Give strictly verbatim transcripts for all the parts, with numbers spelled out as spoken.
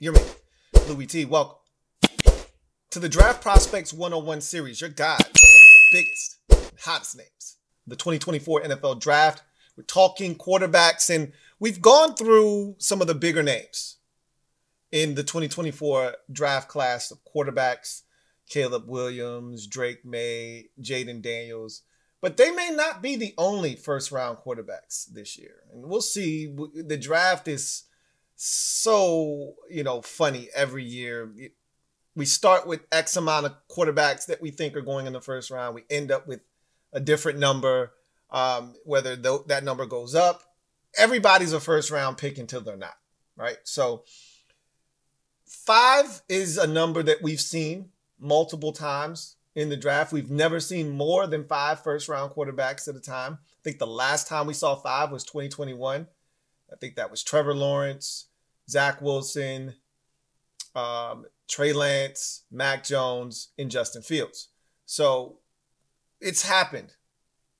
you're me, Louis T. Welcome to the Draft Prospects one oh one series, your guide to some of the biggest and hottest names of the twenty twenty-four N F L Draft. We're talking quarterbacks, and we've gone through some of the bigger names in the twenty twenty-four draft class of quarterbacks: Caleb Williams, Drake May, Jaden Daniels. But they may not be the only first-round quarterbacks this year. And we'll see. The draft is so, you know, funny every year. We start with X amount of quarterbacks that we think are going in the first round. We end up with a different number, um, whether th- that number goes up. Everybody's a first-round pick until they're not, right? So five is a number that we've seen multiple times in the draft. We've never seen more than five first-round quarterbacks at a time. I think the last time we saw five was twenty twenty-one. I think that was Trevor Lawrence, Zach Wilson, um, Trey Lance, Mac Jones, and Justin Fields. So it's happened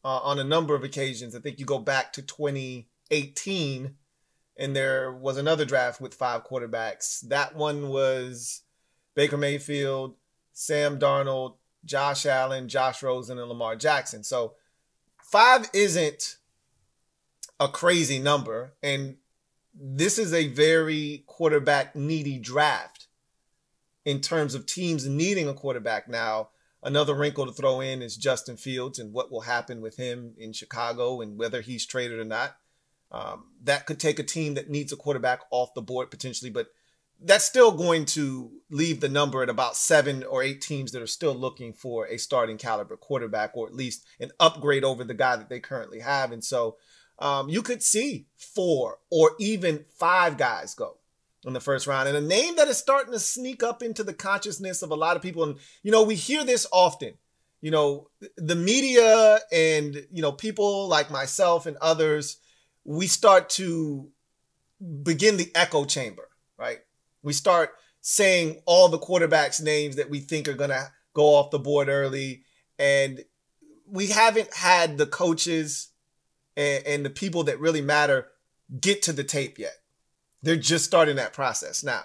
uh, on a number of occasions. I think you go back to twenty eighteen, and there was another draft with five quarterbacks. That one was Baker Mayfield, Sam Darnold, Josh Allen, Josh Rosen, and Lamar Jackson. So five isn't a crazy number. And this is a very quarterback needy draft in terms of teams needing a quarterback. Now, another wrinkle to throw in is Justin Fields and what will happen with him in Chicago and whether he's traded or not. Um, that could take a team that needs a quarterback off the board potentially, but that's still going to leave the number at about seven or eight teams that are still looking for a starting caliber quarterback, or at least an upgrade over the guy that they currently have. And so um, you could see four or even five guys go in the first round. And a name that is starting to sneak up into the consciousness of a lot of people. And, you know, we hear this often, you know, the media and, you know, people like myself and others, we start to begin the echo chamber, right? We start saying all the quarterbacks' names that we think are going to go off the board early. And we haven't had the coaches and, and the people that really matter get to the tape yet. They're just starting that process now.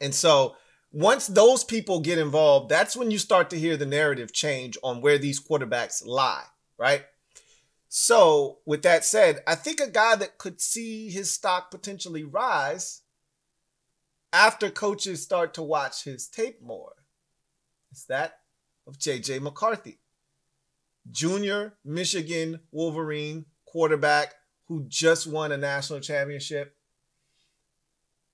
And so once those people get involved, that's when you start to hear the narrative change on where these quarterbacks lie, right? So with that said, I think a guy that could see his stock potentially rise after coaches start to watch his tape more, it's that of J J. McCarthy, junior Michigan Wolverine quarterback who just won a national championship.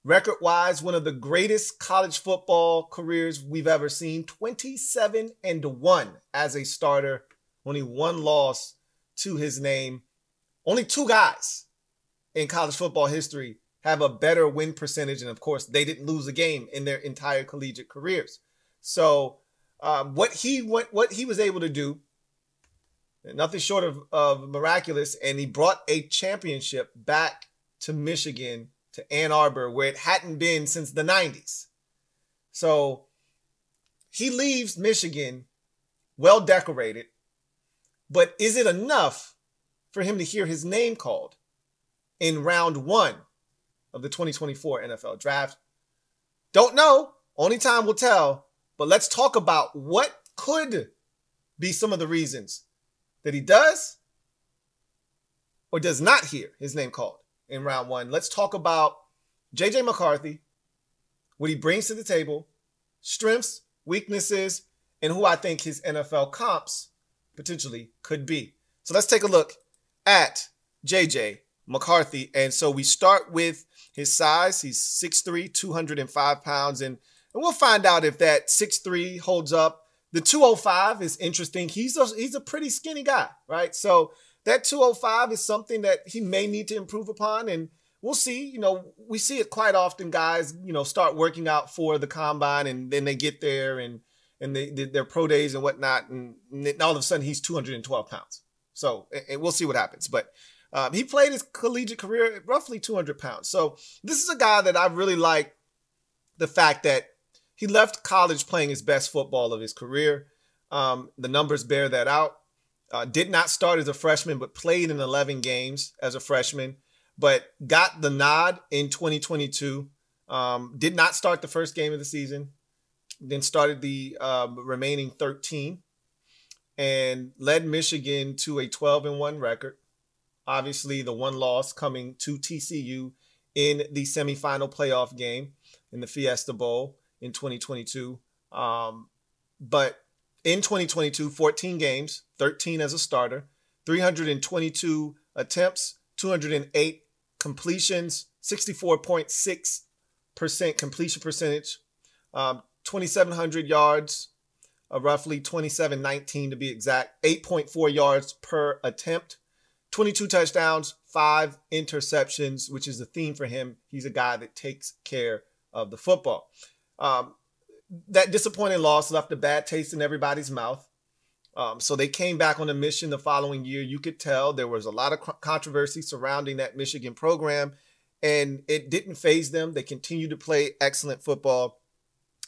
Record-wise, one of the greatest college football careers we've ever seen, twenty-seven and one as a starter, only one loss to his name. Only two guys in college football history have a better win percentage. And of course, they didn't lose a game in their entire collegiate careers. So um, what he what, what he was able to do, nothing short of, of miraculous. And he brought a championship back to Michigan, to Ann Arbor, where it hadn't been since the nineties. So he leaves Michigan well decorated, but is it enough for him to hear his name called in round one of the twenty twenty-four N F L Draft? Don't know. Only time will tell. But let's talk about what could be some of the reasons that he does or does not hear his name called in round one. Let's talk about J J. McCarthy, what he brings to the table, strengths, weaknesses, and who I think his N F L comps potentially could be. So let's take a look at J J. McCarthy. And so we start with his size. He's six three, two hundred five pounds. And, and we'll find out if that six three holds up. The two oh five is interesting. He's a, he's a pretty skinny guy, right? So that two oh five is something that he may need to improve upon. And we'll see. You know, we see it quite often. Guys, you know, start working out for the combine and then they get there and, and they, their pro days and whatnot. And, and all of a sudden he's two hundred twelve pounds. So and we'll see what happens. But Um, he played his collegiate career at roughly two hundred pounds. So this is a guy that I really like the fact that he left college playing his best football of his career. Um, the numbers bear that out. Uh, did not start as a freshman, but played in eleven games as a freshman, but got the nod in twenty twenty-two Um, did not start the first game of the season, then started the uh, remaining thirteen and led Michigan to a twelve and one record. Obviously, the one loss coming to T C U in the semifinal playoff game in the Fiesta Bowl in twenty twenty-two. Um, but in twenty twenty-two, fourteen games, thirteen as a starter, three hundred twenty-two attempts, two hundred eight completions, sixty-four point six percent completion percentage, um, twenty-seven hundred yards, uh, roughly twenty-seven nineteen to be exact, eight point four yards per attempt, twenty-two touchdowns, five interceptions, which is the theme for him. He's a guy that takes care of the football. Um, that disappointing loss left a bad taste in everybody's mouth. Um, so they came back on a mission the following year. You could tell there was a lot of controversy surrounding that Michigan program, and it didn't faze them. They continued to play excellent football,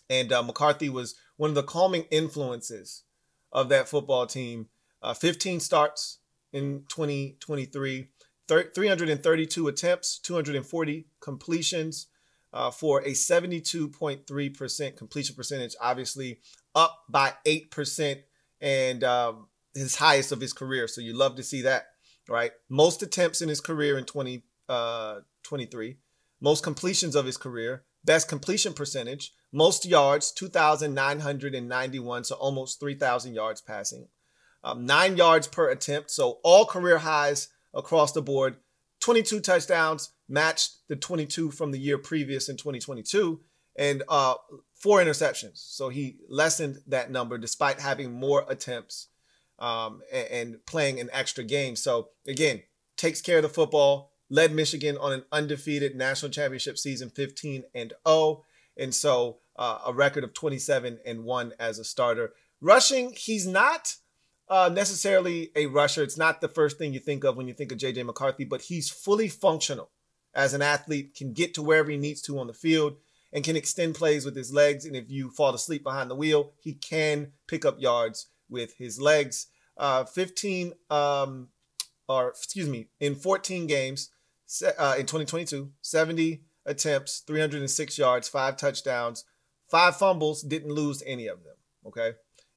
and uh, McCarthy was one of the calming influences of that football team. Uh, fifteen starts in twenty twenty-three, three hundred thirty-two attempts, two hundred forty completions uh, for a seventy-two point three percent completion percentage, obviously up by eight percent and um, his highest of his career. So you love to see that, right? Most attempts in his career in twenty twenty-three, most completions of his career, best completion percentage, most yards, two thousand nine hundred ninety-one, so almost three thousand yards passing. Um, nine yards per attempt, so all career highs across the board. twenty-two touchdowns, matched the twenty-two from the year previous in twenty twenty-two, and uh, four interceptions. So he lessened that number despite having more attempts um, and, and playing an extra game. So again, takes care of the football, led Michigan on an undefeated national championship season, fifteen and oh, and so uh, a record of twenty-seven and one as a starter. Rushing, he's not Uh, necessarily a rusher. It's not the first thing you think of when you think of J J. McCarthy, but he's fully functional as an athlete, can get to wherever he needs to on the field and can extend plays with his legs. And if you fall asleep behind the wheel, he can pick up yards with his legs. Uh, fifteen, um, or excuse me, in fourteen games uh, in twenty twenty-two, seventy attempts, three hundred six yards, five touchdowns, five fumbles, didn't lose any of them. Okay.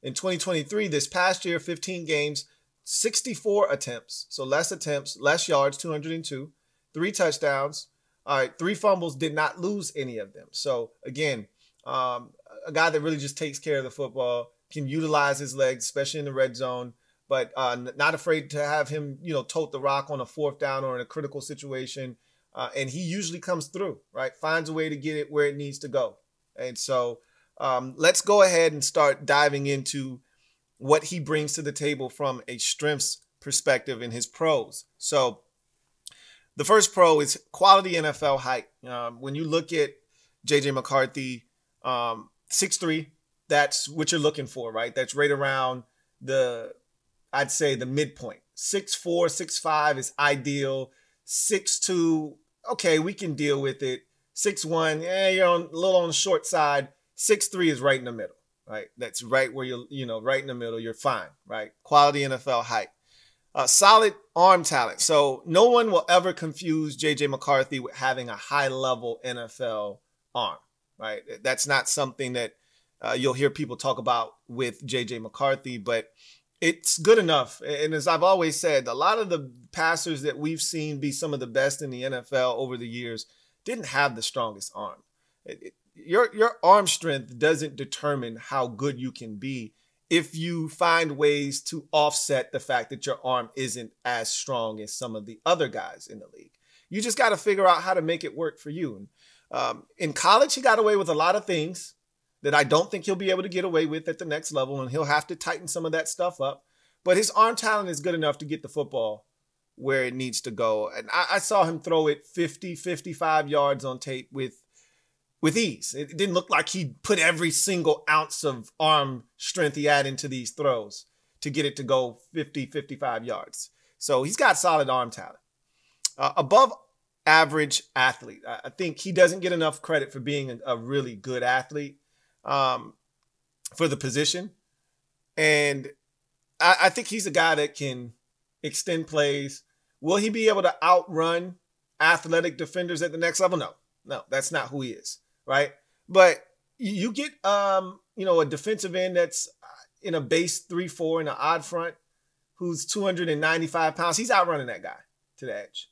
In twenty twenty-three, this past year, fifteen games, sixty-four attempts. So less attempts, less yards, two hundred two, three touchdowns, all right, three fumbles, did not lose any of them. So again, um, a guy that really just takes care of the football, can utilize his legs, especially in the red zone, but uh, not afraid to have him, you know, tote the rock on a fourth down or in a critical situation. Uh, and he usually comes through, right? Finds a way to get it where it needs to go. And so, Um, let's go ahead and start diving into what he brings to the table from a strengths perspective in his pros. So the first pro is quality N F L height. Um, when you look at J J. McCarthy, um, six three, that's what you're looking for, right? That's right around the, I'd say the midpoint. six four, six five is ideal. six two, okay, we can deal with it. six one, yeah, you're on, a little on the short side. six three is right in the middle, right? That's right where you're, you know, right in the middle, you're fine, right? Quality N F L height. Uh, solid arm talent. So no one will ever confuse J J. McCarthy with having a high-level N F L arm, right? That's not something that uh, you'll hear people talk about with J J. McCarthy, but it's good enough. And as I've always said, a lot of the passers that we've seen be some of the best in the N F L over the years didn't have the strongest arm. It, it, Your, your arm strength doesn't determine how good you can be if you find ways to offset the fact that your arm isn't as strong as some of the other guys in the league. You just got to figure out how to make it work for you. And, um, in college, he got away with a lot of things that I don't think he'll be able to get away with at the next level, and he'll have to tighten some of that stuff up. But his arm talent is good enough to get the football where it needs to go. And I, I saw him throw it fifty, fifty-five yards on tape with With ease. It didn't look like he put every single ounce of arm strength he had into these throws to get it to go fifty, fifty-five yards. So he's got solid arm talent. Uh, above average athlete. I think he doesn't get enough credit for being a, a really good athlete um, for the position. And I, I think he's a guy that can extend plays. Will he be able to outrun athletic defenders at the next level? No. No, that's not who he is, right? But you get, um, you know, a defensive end that's in a base three four in an odd front who's two hundred ninety-five pounds. He's outrunning that guy to the edge.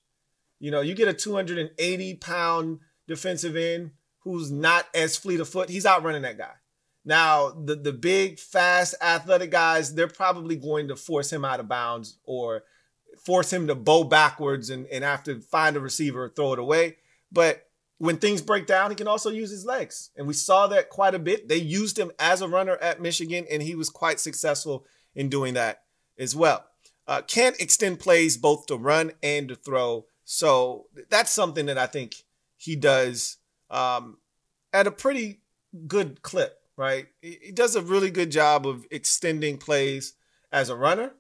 You know, you get a two hundred eighty pound defensive end who's not as fleet of foot. He's outrunning that guy. Now, the, the big, fast, athletic guys, they're probably going to force him out of bounds or force him to bow backwards and, and have to find a receiver or throw it away. But when things break down, he can also use his legs. And we saw that quite a bit. They used him as a runner at Michigan, and he was quite successful in doing that as well. Uh, can extend plays both to run and to throw. So that's something that I think he does um, at a pretty good clip, right? He does a really good job of extending plays as a runner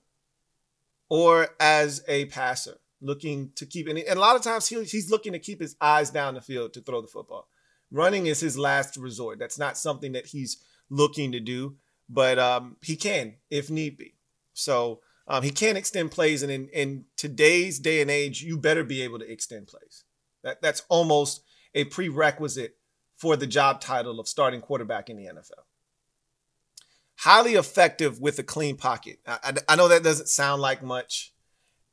or as a passer, looking to keep, and a lot of times he, he's looking to keep his eyes down the field to throw the football. Running is his last resort. That's not something that he's looking to do, but um, he can if need be. So um, he can extend plays, and in, in today's day and age, you better be able to extend plays. That, that's almost a prerequisite for the job title of starting quarterback in the N F L. Highly effective with a clean pocket. I, I, I know that doesn't sound like much,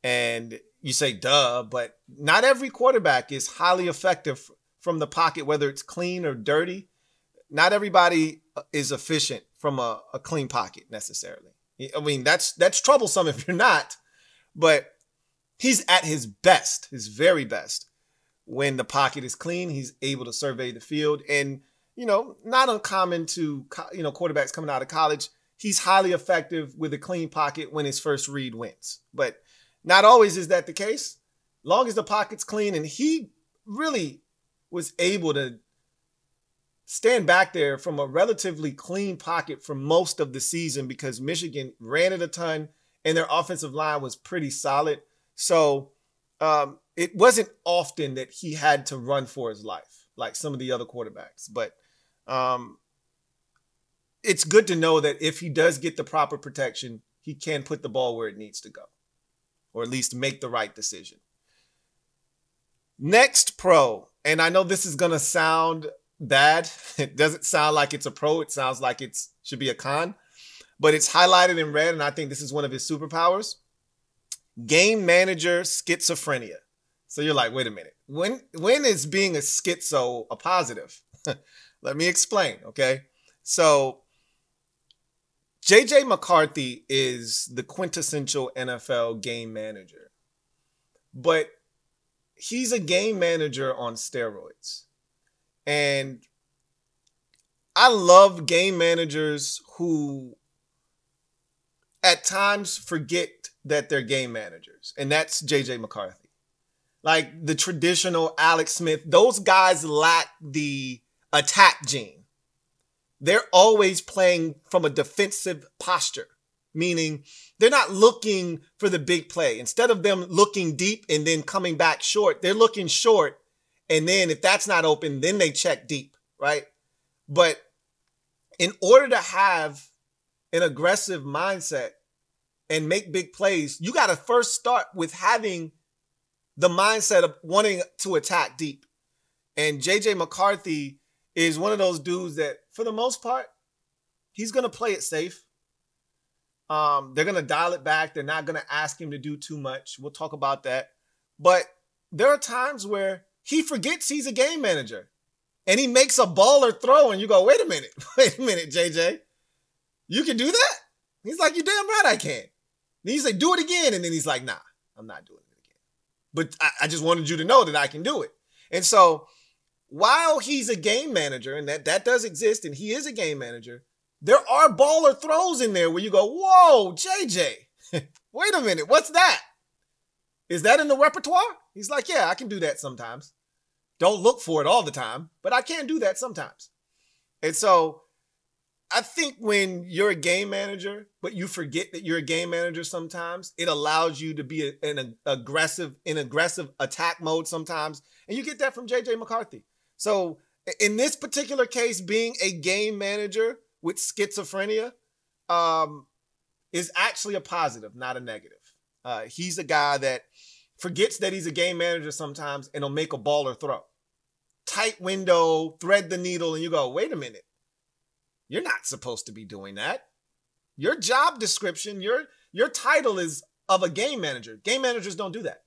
and you say, duh, but not every quarterback is highly effective from the pocket, whether it's clean or dirty. Not everybody is efficient from a, a clean pocket necessarily. I mean, that's that's troublesome if you're not, but he's at his best, his very best. When the pocket is clean, he's able to survey the field. And, you know, not uncommon to, you know, quarterbacks coming out of college, he's highly effective with a clean pocket when his first read wins. But not always is that the case. Long as the pocket's clean, and he really was able to stand back there from a relatively clean pocket for most of the season because Michigan ran it a ton and their offensive line was pretty solid. So um, it wasn't often that he had to run for his life like some of the other quarterbacks. But um, it's good to know that if he does get the proper protection, he can put the ball where it needs to go, or at least make the right decision. Next pro, and I know this is going to sound bad. It doesn't sound like it's a pro. It sounds like it should be a con, but it's highlighted in red, and I think this is one of his superpowers. Game manager schizophrenia. So you're like, wait a minute. When, when is being a schizo a positive? Let me explain, okay? So J J McCarthy is the quintessential N F L game manager, but he's a game manager on steroids. And I love game managers who at times forget that they're game managers, and that's J J McCarthy. Like the traditional Alex Smith, those guys lack the attack gene. They're always playing from a defensive posture, meaning they're not looking for the big play. Instead of them looking deep and then coming back short, they're looking short. And then if that's not open, then they check deep, right? But in order to have an aggressive mindset and make big plays, you got to first start with having the mindset of wanting to attack deep. And J J McCarthy is one of those dudes that, for the most part, he's going to play it safe. Um, they're going to dial it back. They're not going to ask him to do too much. We'll talk about that. But there are times where he forgets he's a game manager and he makes a baller throw, and you go, wait a minute, wait a minute, J J, you can do that? He's like, you damn right I can. And he's like, do it again. And then he's like, nah, I'm not doing it again. But I, I just wanted you to know that I can do it. And so while he's a game manager, and that, that does exist, and he is a game manager, there are baller throws in there where you go, whoa, J J, wait a minute, what's that? Is that in the repertoire? He's like, yeah, I can do that sometimes. Don't look for it all the time, but I can do that sometimes. And so I think when you're a game manager, but you forget that you're a game manager sometimes, it allows you to be a, an aggressive, in aggressive attack mode sometimes. And you get that from J J McCarthy. So in this particular case, being a game manager with schizophrenia um, is actually a positive, not a negative. Uh, he's a guy that forgets that he's a game manager sometimes and will make a baller throw. tight window, thread the needle, and you go, wait a minute. You're not supposed to be doing that. Your job description, your, your title is of a game manager. Game managers don't do that.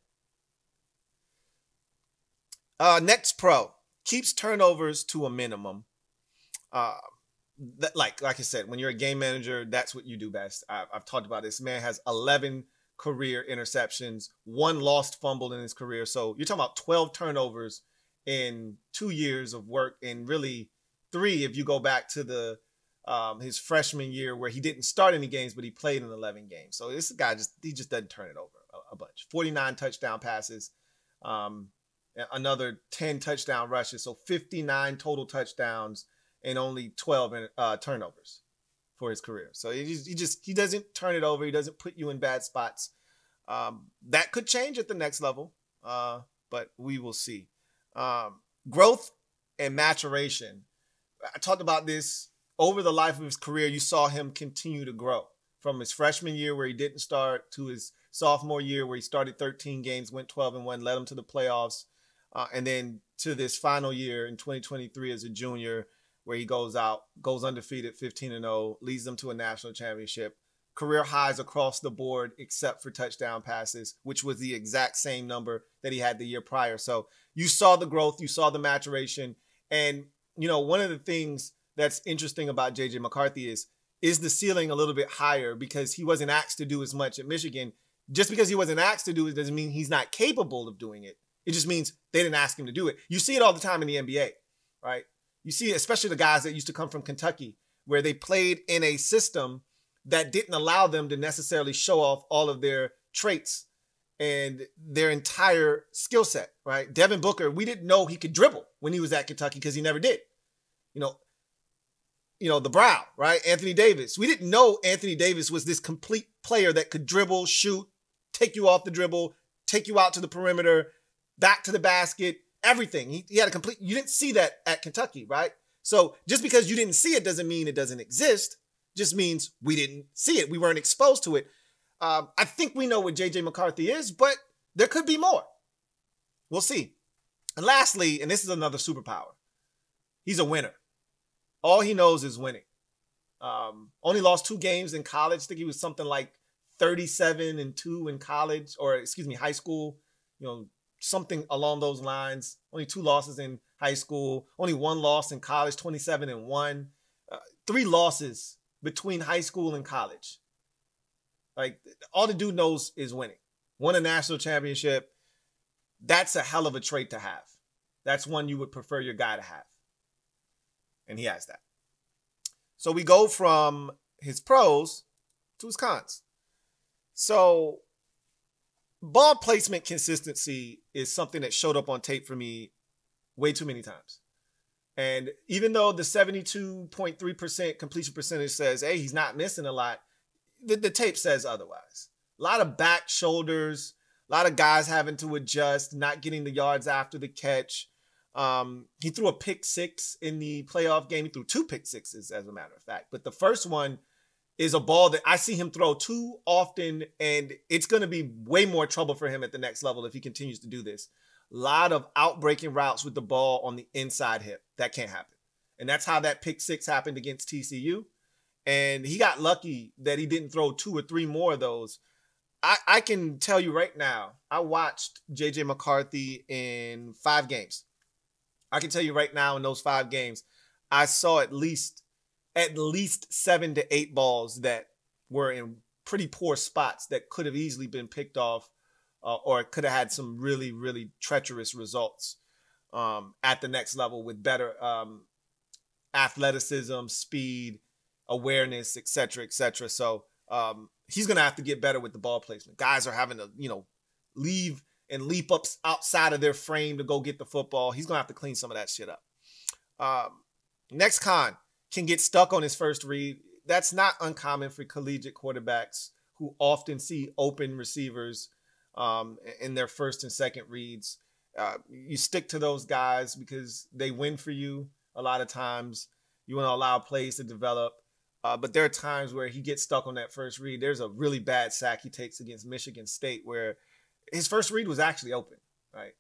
Uh, next pro, keeps turnovers to a minimum. Uh, that, like, like I said, when you're a game manager, that's what you do best. I've, I've talked about this. Man has eleven career interceptions, one lost fumble in his career. So you're talking about twelve turnovers in two years of work, and really three if you go back to the um, his freshman year where he didn't start any games, but he played in eleven games. So this guy, just he just doesn't turn it over a, a bunch. forty-nine touchdown passes. Um, another ten touchdown rushes, so fifty-nine total touchdowns and only twelve uh, turnovers for his career. So he just, he just he doesn't turn it over. He doesn't put you in bad spots. Um, that could change at the next level, uh, but we will see. Um, growth and maturation. I talked about this. Over the life of his career, you saw him continue to grow from his freshman year where he didn't start to his sophomore year where he started thirteen games, went twelve and one, led him to the playoffs. Uh, and then to this final year in twenty twenty-three as a junior, where he goes out, goes undefeated, fifteen and oh, leads them to a national championship. Career highs across the board except for touchdown passes, which was the exact same number that he had the year prior. So you saw the growth, you saw the maturation. And, you know, one of the things that's interesting about J J. McCarthy is, is the ceiling a little bit higher because he wasn't asked to do as much at Michigan. Just because he wasn't asked to do it doesn't mean he's not capable of doing it. It just means they didn't ask him to do it. You see it all the time in the N B A, right? You see it, especially the guys that used to come from Kentucky, where they played in a system that didn't allow them to necessarily show off all of their traits and their entire skill set, right? Devin Booker, we didn't know he could dribble when he was at Kentucky because he never did. You know, you know, the Brow, right? Anthony Davis. We didn't know Anthony Davis was this complete player that could dribble, shoot, take you off the dribble, take you out to the perimeter, back to the basket, everything. He, he had a complete, you didn't see that at Kentucky, right? So just because you didn't see it doesn't mean it doesn't exist. Just means we didn't see it. We weren't exposed to it. Um, I think we know what J J. McCarthy is, but there could be more. We'll see. And lastly, and this is another superpower, he's a winner. All he knows is winning. Um, only lost two games in college. I think he was something like thirty-seven and two in college, or excuse me, high school, you know, something along those lines. Only two losses in high school, only one loss in college, twenty-seven and one, uh, three losses between high school and college. Like, all the dude knows is winning. Won a national championship. That's a hell of a trait to have. That's one you would prefer your guy to have. And he has that. So we go from his pros to his cons. So ball placement consistency is something that showed up on tape for me way too many times. And even though the seventy-two point three percent completion percentage says, hey, he's not missing a lot, the, the tape says otherwise. A lot of back shoulders, a lot of guys having to adjust, not getting the yards after the catch. Um, he threw a pick six in the playoff game. He threw two pick sixes, as a matter of fact. But the first one is a ball that I see him throw too often, and it's going to be way more trouble for him at the next level if he continues to do this. A lot of outbreaking routes with the ball on the inside hip. That can't happen. And that's how that pick six happened against T C U. And he got lucky that he didn't throw two or three more of those. I, I can tell you right now, I watched J J. McCarthy in five games. I can tell you right now in those five games, I saw at least at least seven to eight balls that were in pretty poor spots that could have easily been picked off uh, or could have had some really, really treacherous results um, at the next level with better um, athleticism, speed, awareness, et cetera, et cetera. So um, he's going to have to get better with the ball placement. Guys are having to, you know, leave and leap up outside of their frame to go get the football. He's going to have to clean some of that shit up. Um, next con, can get stuck on his first read. That's not uncommon for collegiate quarterbacks who often see open receivers um, in their first and second reads. Uh, you stick to those guys because they win for you a lot of times. You want to allow plays to develop. Uh, but there are times where he gets stuck on that first read. There's a really bad sack he takes against Michigan State where his first read was actually open, right?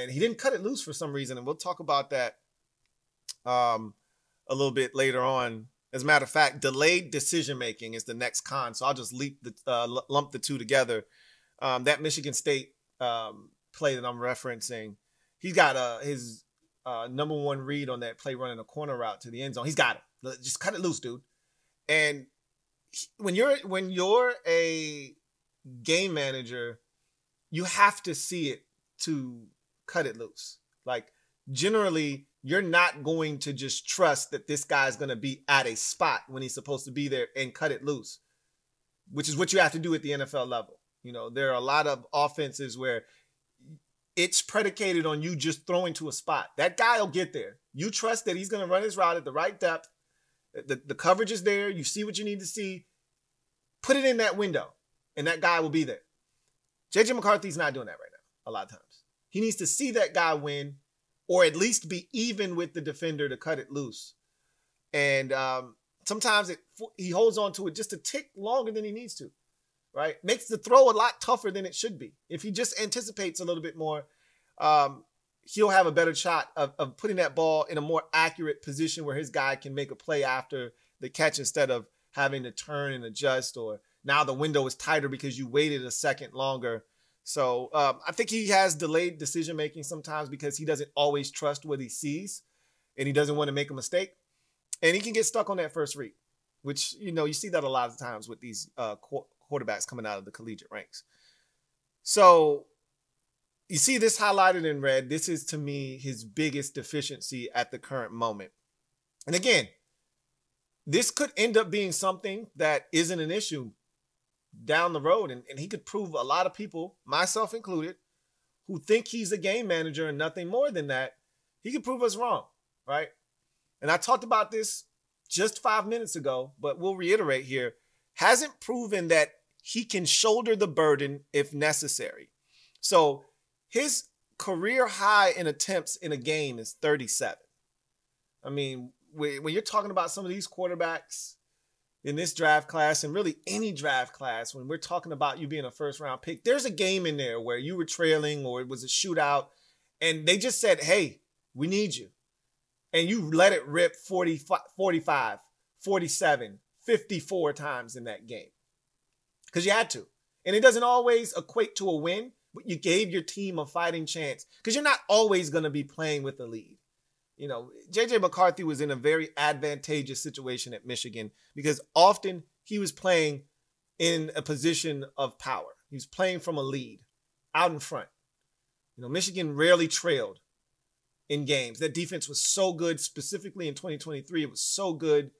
and he didn't cut it loose for some reason. And we'll talk about that um, a little bit later on. As a matter of fact, delayed decision-making is the next con. So I'll just leap the, uh, lump the two together. Um, that Michigan State um, play that I'm referencing, he's got uh, his uh, number one read on that play running a corner route to the end zone. He's got it. Just cut it loose, dude. And he, when you're when you're a game manager, you have to see it to cut it loose. Like, generally, you're not going to just trust that this guy is going to be at a spot when he's supposed to be there and cut it loose, which is what you have to do at the N F L level. You know, there are a lot of offenses where it's predicated on you just throwing to a spot. That guy will get there. You trust that he's going to run his route at the right depth. The, the coverage is there. You see what you need to see. Put it in that window, and that guy will be there. J J. McCarthy's not doing that right now a lot of times. He needs to see that guy win, or at least be even with the defender to cut it loose. And um, sometimes it, he holds on to it just a tick longer than he needs to, right? Makes the throw a lot tougher than it should be. If he just anticipates a little bit more, um, he'll have a better shot of, of putting that ball in a more accurate position where his guy can make a play after the catch instead of having to turn and adjust, or now the window is tighter because you waited a second longer. So um, I think he has delayed decision-making sometimes because he doesn't always trust what he sees, and he doesn't want to make a mistake. And he can get stuck on that first read, which, you know, you see that a lot of times with these uh, qu quarterbacks coming out of the collegiate ranks. So you see this highlighted in red. This is, to me, his biggest deficiency at the current moment. And again, this could end up being something that isn't an issue down the road, and, and he could prove a lot of people, myself included, who think he's a game manager and nothing more than that, he could prove us wrong, right? And I talked about this just five minutes ago, but we'll reiterate here, hasn't proven that he can shoulder the burden if necessary. So his career high in attempts in a game is thirty-seven. I mean, when you're talking about some of these quarterbacks in this draft class, and really any draft class, when we're talking about you being a first round pick, there's a game in there where you were trailing or it was a shootout and they just said, hey, we need you. And you let it rip forty, forty-five, forty-seven, fifty-four times in that game because you had to. And it doesn't always equate to a win, but you gave your team a fighting chance because you're not always going to be playing with the lead. You know, J J. McCarthy was in a very advantageous situation at Michigan because often he was playing in a position of power. He was playing from a lead, out in front. You know, Michigan rarely trailed in games. That defense was so good, specifically in twenty twenty-three. It was so good.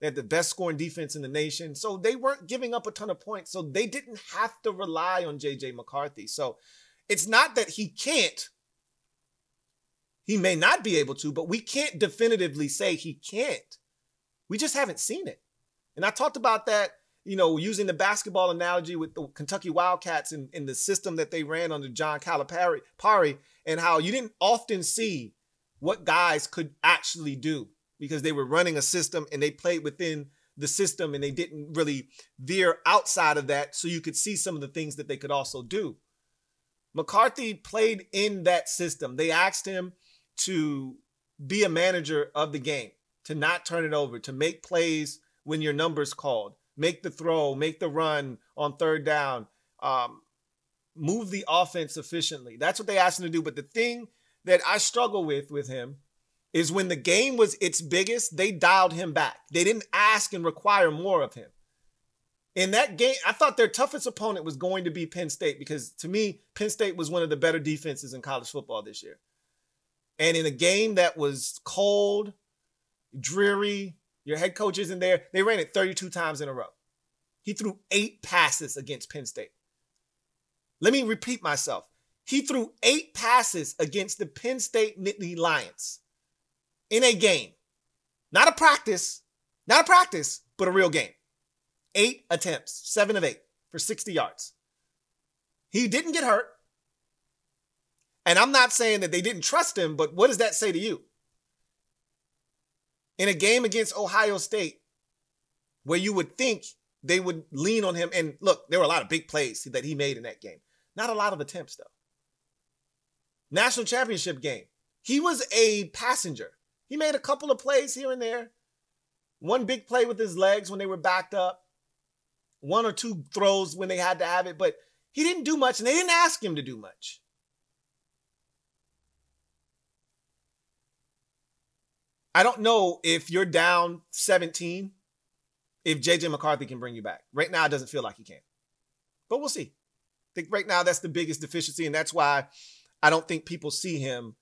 They had the best scoring defense in the nation. So they weren't giving up a ton of points. So they didn't have to rely on J J. McCarthy. So it's not that he can't. He may not be able to, but we can't definitively say he can't. We just haven't seen it. And I talked about that, you know, using the basketball analogy with the Kentucky Wildcats and, and the system that they ran under John Calipari, and how you didn't often see what guys could actually do because they were running a system and they played within the system and they didn't really veer outside of that, so you could see some of the things that they could also do. McCarthy played in that system. They asked him to be a manager of the game, to not turn it over, to make plays when your number's called, make the throw, make the run on third down, um, move the offense efficiently. That's what they asked him to do. But the thing that I struggle with with him is when the game was its biggest, they dialed him back. They didn't ask and require more of him. In that game, I thought their toughest opponent was going to be Penn State because, to me, Penn State was one of the better defenses in college football this year. And in a game that was cold, dreary, your head coach isn't there, they ran it thirty-two times in a row. He threw eight passes against Penn State. Let me repeat myself. He threw eight passes against the Penn State Nittany Lions in a game. Not a practice, not a practice, but a real game. Eight attempts, seven of eight for sixty yards. He didn't get hurt. And I'm not saying that they didn't trust him, but what does that say to you? In a game against Ohio State, where you would think they would lean on him, and look, there were a lot of big plays that he made in that game. Not a lot of attempts, though. national championship game. He was a passenger. He made a couple of plays here and there. One big play with his legs when they were backed up. One or two throws when they had to have it, but he didn't do much, and they didn't ask him to do much. I don't know if you're down seventeen, if J J. McCarthy can bring you back. Right now, it doesn't feel like he can. But we'll see. I think right now, that's the biggest deficiency, and that's why I don't think people see him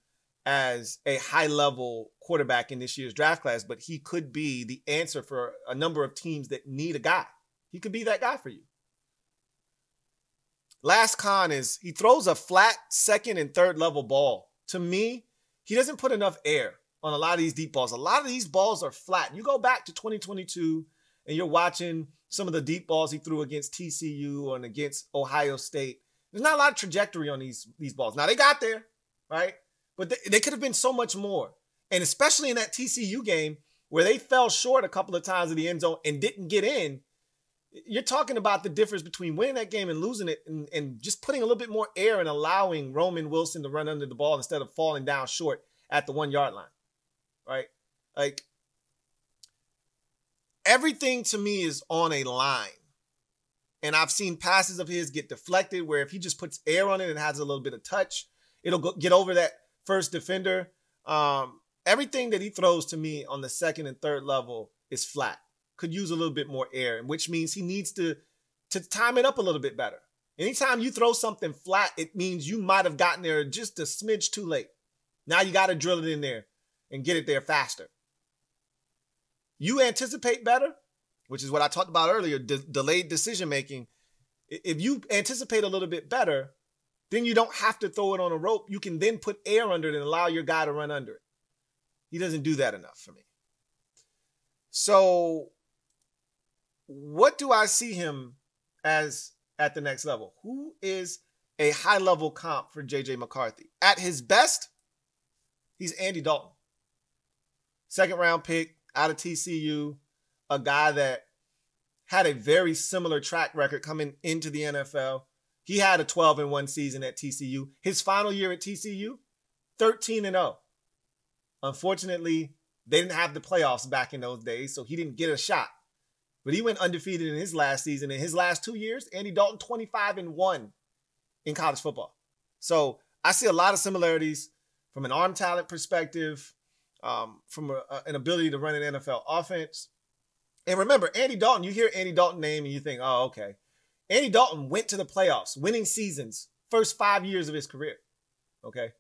as a high-level quarterback in this year's draft class, but he could be the answer for a number of teams that need a guy. He could be that guy for you. Last con is he throws a flat second and third level ball. To me, he doesn't put enough air on a lot of these deep balls. A lot of these balls are flat. You go back to twenty twenty-two and you're watching some of the deep balls he threw against T C U and against Ohio State. There's not a lot of trajectory on these, these balls. Now, they got there, right? But they, they could have been so much more. And especially in that T C U game where they fell short a couple of times in the end zone and didn't get in, you're talking about the difference between winning that game and losing it, and, and just putting a little bit more air and allowing Roman Wilson to run under the ball instead of falling down short at the one yard line, right? Like, everything to me is on a line. And I've seen passes of his get deflected where if he just puts air on it and has a little bit of touch, it'll go, get over that first defender. Um, everything that he throws to me on the second and third level is flat. Could use a little bit more air, which means he needs to, to time it up a little bit better. Anytime you throw something flat, it means you might have gotten there just a smidge too late. Now you got to drill it in there and get it there faster. You anticipate better, which is what I talked about earlier, de- delayed decision-making. If you anticipate a little bit better, then you don't have to throw it on a rope. You can then put air under it and allow your guy to run under it. He doesn't do that enough for me. So what do I see him as at the next level? Who is a high-level comp for J J. McCarthy? At his best, he's Andy Dalton. Second-round pick out of T C U, a guy that had a very similar track record coming into the N F L. He had a twelve and one season at T C U. His final year at T C U, thirteen and oh. Unfortunately, they didn't have the playoffs back in those days, so he didn't get a shot. But he went undefeated in his last season. In his last two years, Andy Dalton twenty-five and one in college football. So I see a lot of similarities from an arm talent perspective, um, from a, a, an ability to run an N F L offense. And remember, Andy Dalton, you hear Andy Dalton name and you think, oh, okay. Andy Dalton went to the playoffs, winning seasons, first five years of his career. Okay.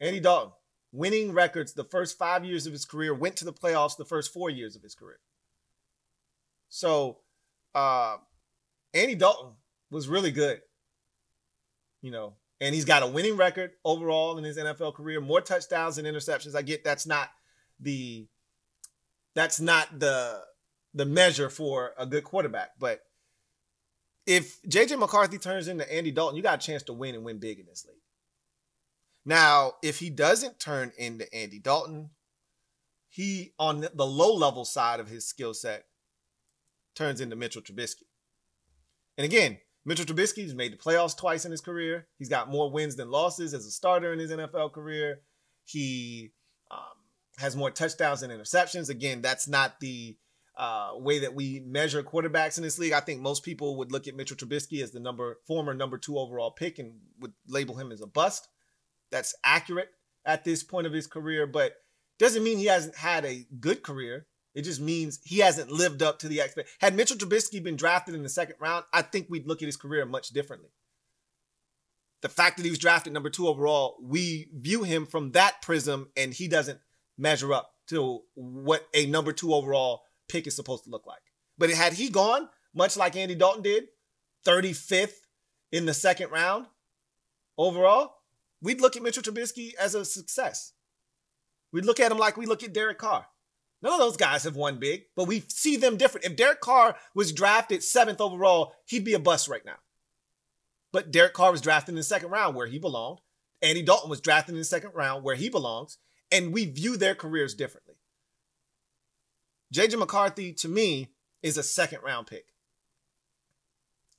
Andy Dalton, winning records the first five years of his career, went to the playoffs the first four years of his career. So, uh, Andy Dalton was really good, you know, and he's got a winning record overall in his N F L career, more touchdowns than interceptions. I get that's not the, that's not the, the measure for a good quarterback. But if J J. McCarthy turns into Andy Dalton, you got a chance to win and win big in this league. Now, if he doesn't turn into Andy Dalton, he, on the low level side of his skill set, turns into Mitchell Trubisky. And again, Mitchell Trubisky's made the playoffs twice in his career. He's got more wins than losses as a starter in his N F L career. He um, has more touchdowns than interceptions. Again, that's not the uh, way that we measure quarterbacks in this league. I think most people would look at Mitchell Trubisky as the number former number two overall pick and would label him as a bust. That's accurate at this point of his career, but doesn't mean he hasn't had a good career. It just means he hasn't lived up to the expectation. Had Mitchell Trubisky been drafted in the second round, I think we'd look at his career much differently. The fact that he was drafted number two overall, we view him from that prism, and he doesn't measure up to what a number two overall pick is supposed to look like. But had he gone, much like Andy Dalton did, thirty-fifth in the second round overall, we'd look at Mitchell Trubisky as a success. We'd look at him like we look at Derek Carr. None of those guys have won big, but we see them different. If Derek Carr was drafted seventh overall, he'd be a bust right now. But Derek Carr was drafted in the second round where he belonged. Andy Dalton was drafted in the second round where he belongs. And we view their careers differently. J J. McCarthy, to me, is a second round pick.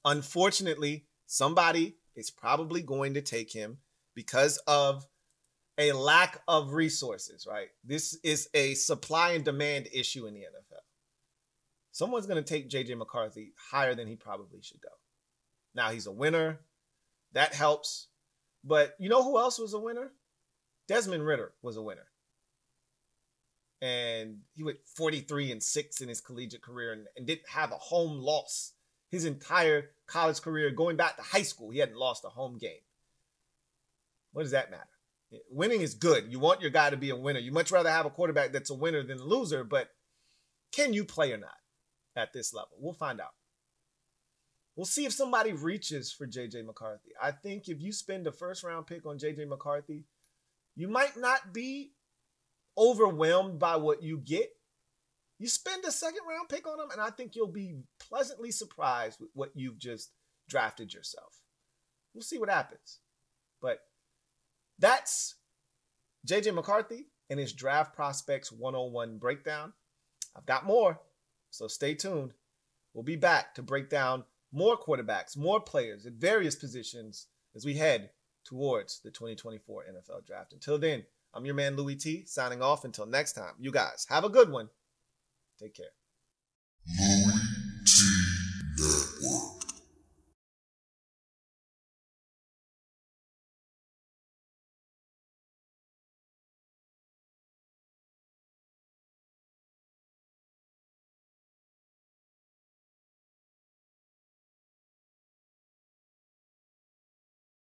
Unfortunately, somebody is probably going to take him because of a lack of resources, right? This is a supply and demand issue in the N F L. Someone's going to take J J McCarthy higher than he probably should go. Now, he's a winner. That helps. But you know who else was a winner? Desmond Ridder was a winner. And he went forty-three and six in his collegiate career and, and didn't have a home loss. His entire college career, going back to high school, he hadn't lost a home game. What does that matter? Winning is good. You want your guy to be a winner. You much rather have a quarterback that's a winner than a loser, but can you play or not at this level? We'll find out. We'll see if somebody reaches for J J McCarthy. I think if you spend a first-round pick on J J McCarthy, you might not be overwhelmed by what you get. You spend a second-round pick on him, and I think you'll be pleasantly surprised with what you've just drafted yourself. We'll see what happens. But that's J J McCarthy and his Draft Prospects one oh one breakdown. I've got more, so stay tuned. We'll be back to break down more quarterbacks, more players at various positions as we head towards the twenty twenty-four N F L Draft. Until then, I'm your man, Louis T, signing off. Until next time, you guys have a good one. Take care.